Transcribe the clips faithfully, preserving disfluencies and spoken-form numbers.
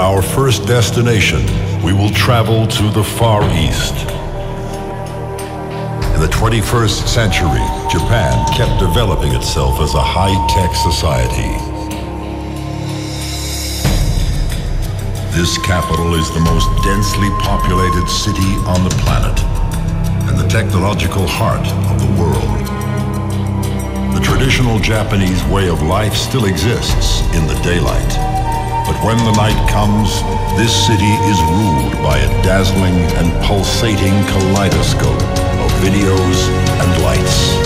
our first destination, we will travel to the Far East. In the twenty-first century, Japan kept developing itself as a high-tech society. This capital is the most densely populated city on the planet and the technological heart of the world. The traditional Japanese way of life still exists in the daylight. But when the night comes, this city is ruled by a dazzling and pulsating kaleidoscope of videos and lights.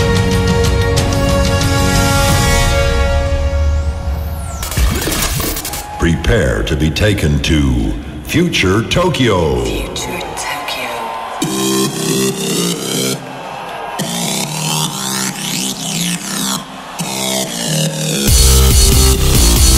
Prepare to be taken to Future Tokyo. Future Tokyo.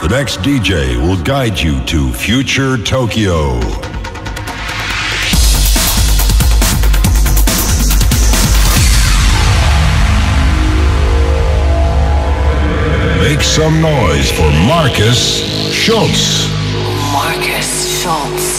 The next D J will guide you to Future Tokyo. Make some noise for Markus Schulz. Markus Schulz.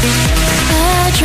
Dream.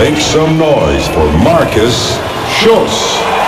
Make some noise for Markus Schulz.